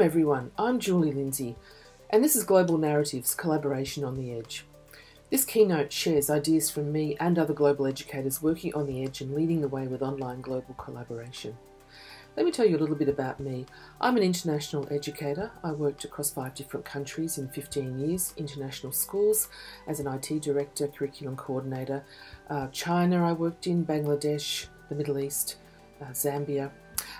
Welcome everyone, I'm Julie Lindsay and this is Global Narratives, Collaboration on the Edge. This keynote shares ideas from me and other global educators working on the edge and leading the way with online global collaboration. Let me tell you a little bit about me. I'm an international educator. I worked across 5 different countries in 15 years, international schools as an IT director, curriculum coordinator, China I worked in, Bangladesh, the Middle East, Zambia.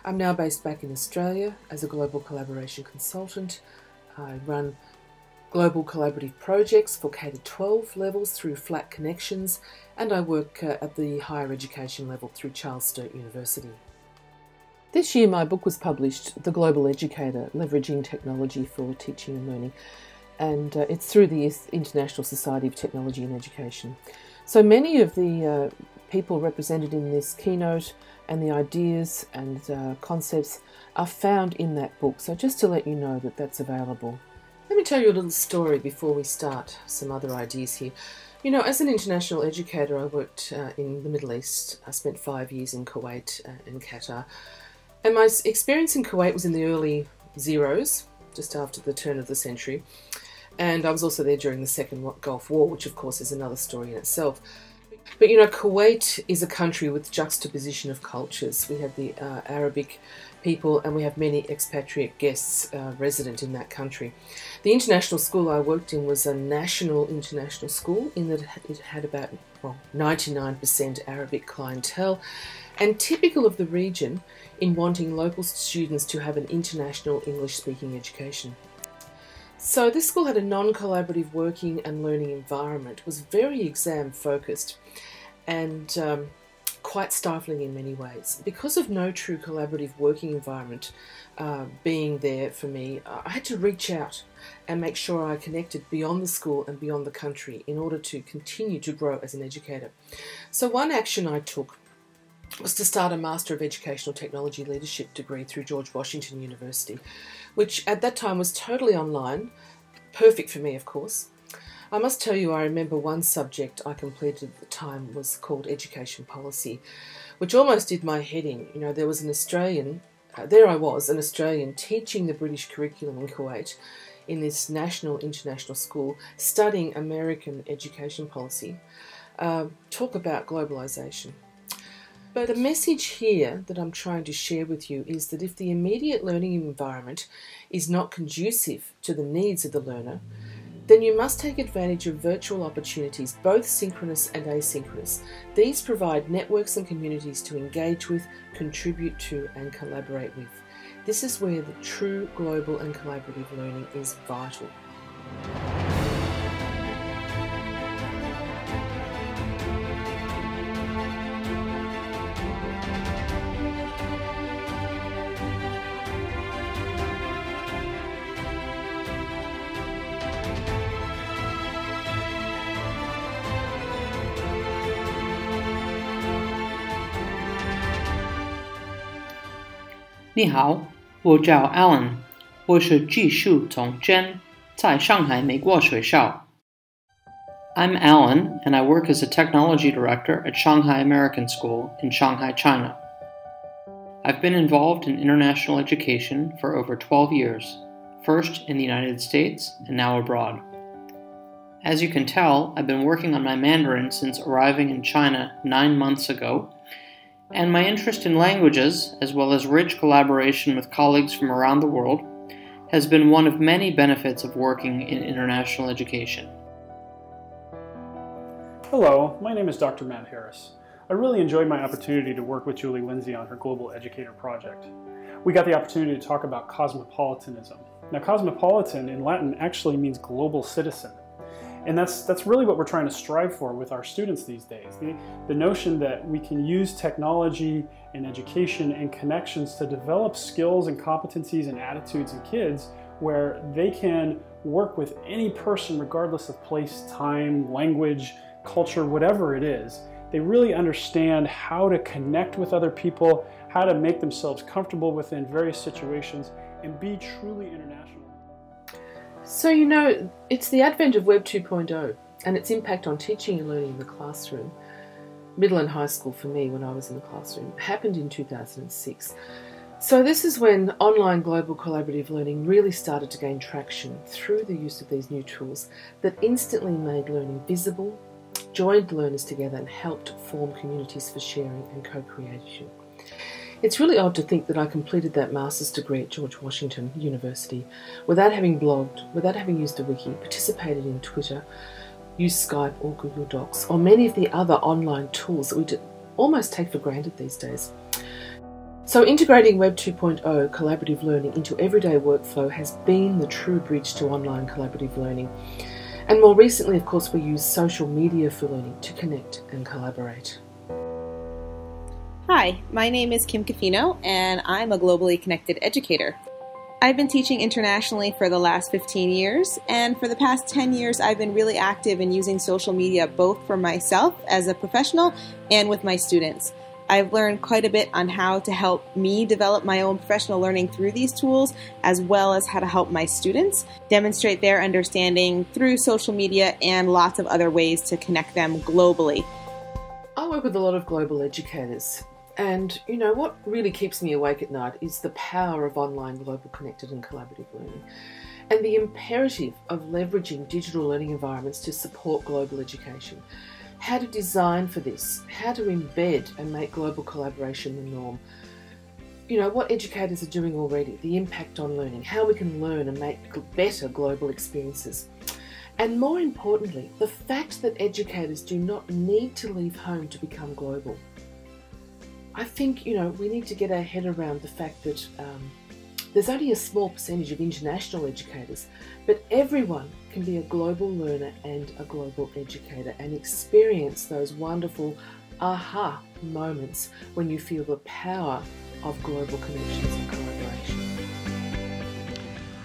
I'm now based back in Australia as a global collaboration consultant. I run global collaborative projects for K-12 levels through Flat Connections, and I work at the higher education level through Charles Sturt University. This year my book was published, The Global Educator, Leveraging Technology for Teaching and Learning, and it's through the International Society of Technology and Education. So many of the people represented in this keynote and the ideas and concepts are found in that book, so just to let you know that that's available. Let me tell you a little story before we start some other ideas here. You know, as an international educator I worked in the Middle East. I spent 5 years in Kuwait and Qatar, and my experience in Kuwait was in the early zeros, just after the turn of the century, and I was also there during the second Gulf War, which of course is another story in itself. But you know, Kuwait is a country with juxtaposition of cultures. We have the Arabic people and we have many expatriate guests resident in that country. The international school I worked in was a national international school in that it had about 99% Arabic clientele, and typical of the region in wanting local students to have an international English-speaking education. So this school had a non-collaborative working and learning environment. It was very exam focused and quite stifling in many ways. Because of no true collaborative working environment being there for me, I had to reach out and make sure I connected beyond the school and beyond the country in order to continue to grow as an educator. So one action I took was to start a Master of Educational Technology Leadership degree through George Washington University, which at that time was totally online, perfect for me of course. I must tell you, I remember one subject I completed at the time was called Education Policy, which almost did my head in. You know, there was an Australian, an Australian teaching the British curriculum in Kuwait in this national international school, studying American education policy. Talk about globalization. But the message here that I'm trying to share with you is that if the immediate learning environment is not conducive to the needs of the learner, then you must take advantage of virtual opportunities, both synchronous and asynchronous. These provide networks and communities to engage with, contribute to, and collaborate with. This is where the true global and collaborative learning is vital. I'm Alan, and I work as a technology director at Shanghai American School in Shanghai, China. I've been involved in international education for over 12 years, first in the United States and now abroad. As you can tell, I've been working on my Mandarin since arriving in China 9 months ago, and my interest in languages, as well as rich collaboration with colleagues from around the world, has been one of many benefits of working in international education. Hello, my name is Dr. Matt Harris. I really enjoyed my opportunity to work with Julie Lindsay on her Global Educator project. We got the opportunity to talk about cosmopolitanism. Now, cosmopolitan in Latin actually means global citizen. And that's really what we're trying to strive for with our students these days. The notion that we can use technology and education and connections to develop skills and competencies and attitudes in kids where they can work with any person regardless of place, time, language, culture, whatever it is. They really understand how to connect with other people, how to make themselves comfortable within various situations, and be truly international. So, you know, it's the advent of Web 2.0 and its impact on teaching and learning in the classroom. Middle and high school for me, when I was in the classroom, happened in 2006. So this is when online global collaborative learning really started to gain traction through the use of these new tools that instantly made learning visible, joined learners together and helped form communities for sharing and co-creation. It's really odd to think that I completed that master's degree at George Washington University without having blogged, without having used a wiki, participated in Twitter, used Skype or Google Docs, or many of the other online tools that we almost take for granted these days. So integrating Web 2.0 collaborative learning into everyday workflow has been the true bridge to online collaborative learning. And more recently, of course, we use social media for learning to connect and collaborate. Hi, my name is Kim Cofino, and I'm a globally connected educator. I've been teaching internationally for the last 15 years, and for the past 10 years, I've been really active in using social media both for myself as a professional and with my students. I've learned quite a bit on how to help me develop my own professional learning through these tools, as well as how to help my students demonstrate their understanding through social media and lots of other ways to connect them globally. I work with a lot of global educators, and you know what really keeps me awake at night is the power of online global connected and collaborative learning, and the imperative of leveraging digital learning environments to support global education. How to design for this, how to embed and make global collaboration the norm. You know, what educators are doing already, the impact on learning, how we can learn and make better global experiences. And more importantly, the fact that educators do not need to leave home to become global. I think, you know, we need to get our head around the fact that there's only a small percentage of international educators, but everyone can be a global learner and a global educator and experience those wonderful aha moments when you feel the power of global connections and collaboration.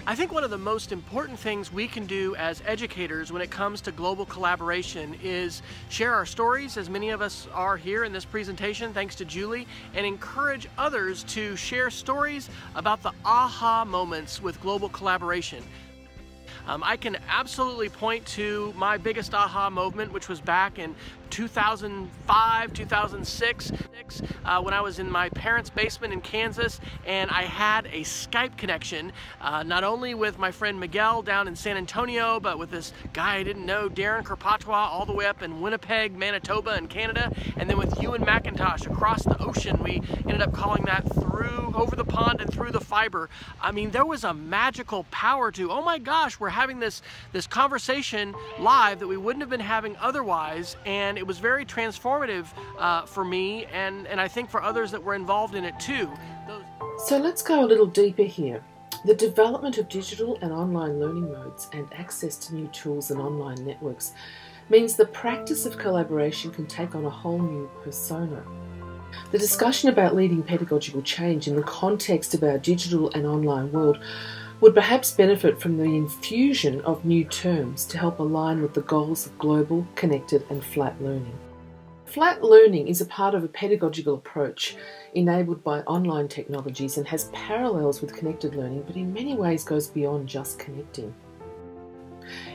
I think one of the most important things we can do as educators when it comes to global collaboration is share our stories, as many of us are here in this presentation, thanks to Julie, and encourage others to share stories about the aha moments with global collaboration. I can absolutely point to my biggest aha moment, which was back in 2005, 2006, when I was in my parents' basement in Kansas, and I had a Skype connection, not only with my friend Miguel down in San Antonio, but with this guy I didn't know, Darren Kerpatois, all the way up in Winnipeg, Manitoba in Canada, and then with Ewan McIntosh across the ocean. We ended up calling that through, over the pond and through the fiber. I mean, there was a magical power to, oh my gosh, we're having this conversation live that we wouldn't have been having otherwise, and it was very transformative for me and I think for others that were involved in it too. So let's go a little deeper here. The development of digital and online learning modes and access to new tools and online networks means the practice of collaboration can take on a whole new persona. The discussion about leading pedagogical change in the context of our digital and online world would perhaps benefit from the infusion of new terms to help align with the goals of global, connected and flat learning. Flat learning is a part of a pedagogical approach enabled by online technologies and has parallels with connected learning, but in many ways goes beyond just connecting.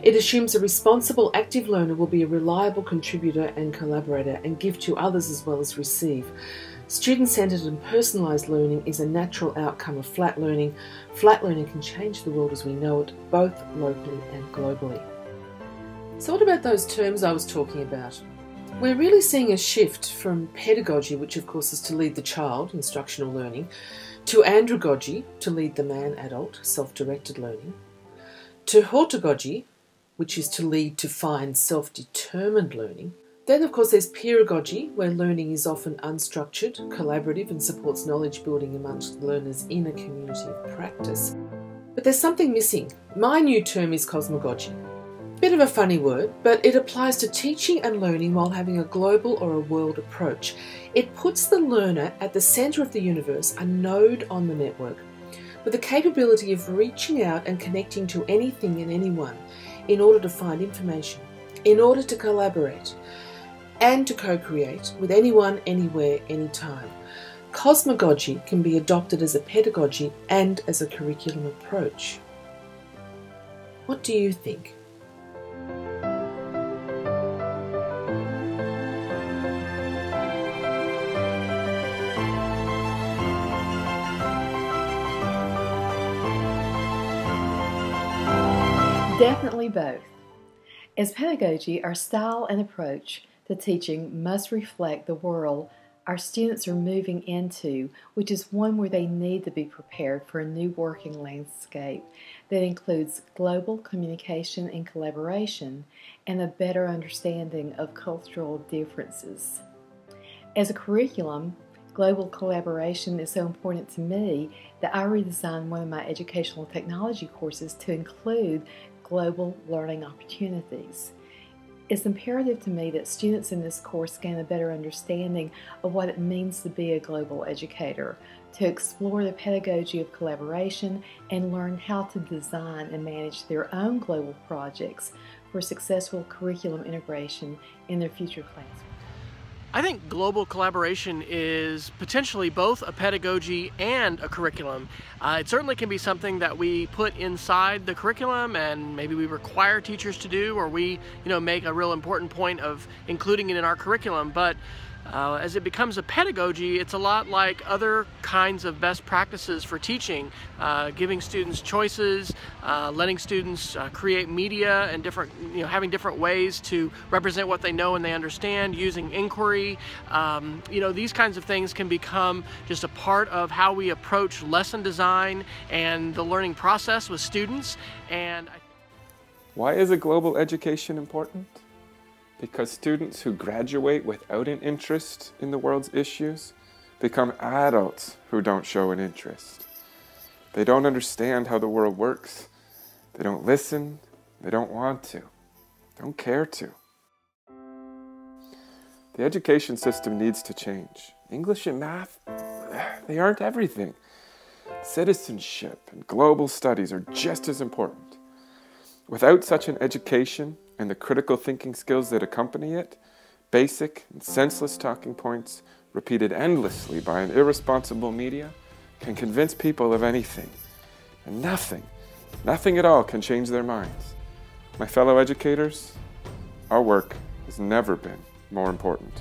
It assumes a responsible, active learner will be a reliable contributor and collaborator and give to others as well as receive. Student-centered and personalized learning is a natural outcome of flat learning. Flat learning can change the world as we know it, both locally and globally. So what about those terms I was talking about? We're really seeing a shift from pedagogy, which of course is to lead the child, instructional learning, to andragogy, to lead the man, adult, self-directed learning, to hortagogy, which is to lead to find self-determined learning. Then of course there's peeragogy, where learning is often unstructured, collaborative and supports knowledge building amongst learners in a community of practice. But there's something missing. My new term is cosmogogy. Bit of a funny word, but it applies to teaching and learning while having a global or a world approach. It puts the learner at the center of the universe, a node on the network, with the capability of reaching out and connecting to anything and anyone in order to find information, in order to collaborate, and to co-create with anyone, anywhere, anytime. Cosmogogy can be adopted as a pedagogy and as a curriculum approach. What do you think? Definitely both. As pedagogy, our style and approach to teaching must reflect the world our students are moving into, which is one where they need to be prepared for a new working landscape that includes global communication and collaboration and a better understanding of cultural differences. As a curriculum, global collaboration is so important to me that I redesigned one of my educational technology courses to include global learning opportunities. It's imperative to me that students in this course gain a better understanding of what it means to be a global educator, to explore the pedagogy of collaboration, and learn how to design and manage their own global projects for successful curriculum integration in their future plans. I think global collaboration is potentially both a pedagogy and a curriculum. It certainly can be something that we put inside the curriculum and maybe we require teachers to do, or we make a real important point of including it in our curriculum. But as it becomes a pedagogy, it's a lot like other kinds of best practices for teaching, giving students choices, letting students create media and different, having different ways to represent what they know and they understand, using inquiry. These kinds of things can become just a part of how we approach lesson design and the learning process with students. And why is a global education important? Because students who graduate without an interest in the world's issues become adults who don't show an interest. They don't understand how the world works. They don't listen. They don't want to. Don't care to. The education system needs to change. English and math, they aren't everything. Citizenship and global studies are just as important. Without such an education, and the critical thinking skills that accompany it, basic and senseless talking points repeated endlessly by an irresponsible media can convince people of anything. And nothing at all can change their minds. My fellow educators, our work has never been more important.